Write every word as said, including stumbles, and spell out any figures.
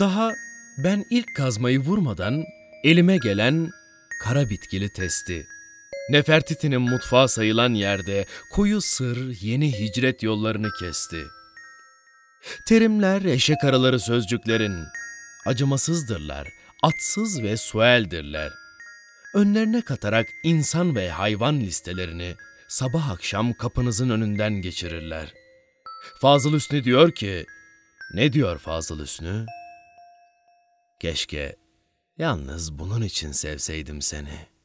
Daha ben ilk kazmayı vurmadan elime gelen kara bitkili testi. Nefertiti'nin mutfağı sayılan yerde koyu sır yeni hicret yollarını kesti. Terimler eşek araları sözcüklerin, acımasızdırlar, atsız ve sueldirler. Önlerine katarak insan ve hayvan listelerini sabah akşam kapınızın önünden geçirirler. Fazıl Hüsnü diyor ki, ne diyor Fazıl Hüsnü? Keşke yalnız bunun için sevseydim seni.